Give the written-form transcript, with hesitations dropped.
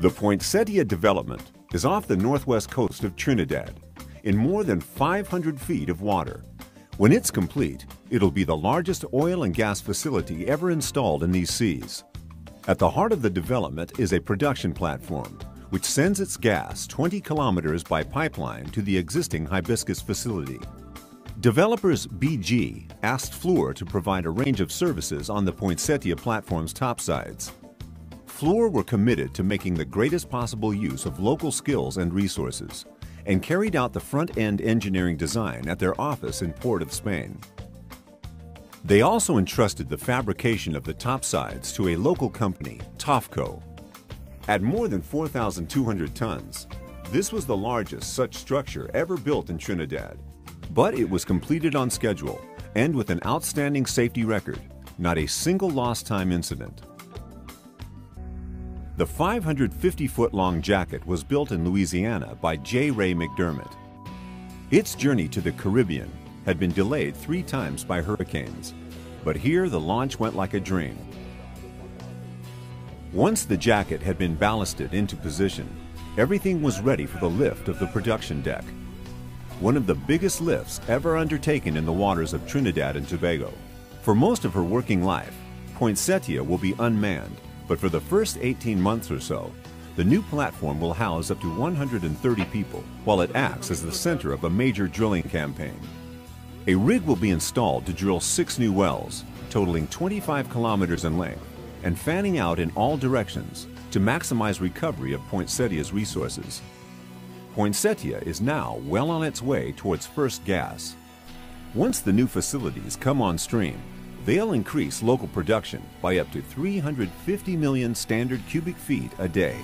The poinsettia development is off the northwest coast of Trinidad, in more than 500 feet of water. When it's complete, it'll be the largest oil and gas facility ever installed in these seas. At the heart of the development is a production platform, which sends its gas 20 kilometers by pipeline to the existing hibiscus facility. Developers BG asked Fluor to provide a range of services on the Poinsettia platform's topsides. Fluor were committed to making the greatest possible use of local skills and resources, and carried out the front-end engineering design at their office in Port of Spain. They also entrusted the fabrication of the topsides to a local company, Tofco. At more than 4,200 tons, this was the largest such structure ever built in Trinidad. But it was completed on schedule and with an outstanding safety record, not a single lost time incident. The 550-foot-long jacket was built in Louisiana by J. Ray McDermott. Its journey to the Caribbean had been delayed 3 times by hurricanes, but here the launch went like a dream. Once the jacket had been ballasted into position, everything was ready for the lift of the production deck, one of the biggest lifts ever undertaken in the waters of Trinidad and Tobago. For most of her working life, Poinsettia will be unmanned, but for the first 18 months or so, the new platform will house up to 130 people while it acts as the center of a major drilling campaign. A rig will be installed to drill 6 new wells, totaling 25 kilometers in length and fanning out in all directions to maximize recovery of Poinsettia's resources. Poinsettia is now well on its way towards first gas. Once the new facilities come on stream, they'll increase local production by up to 350 million standard cubic feet a day.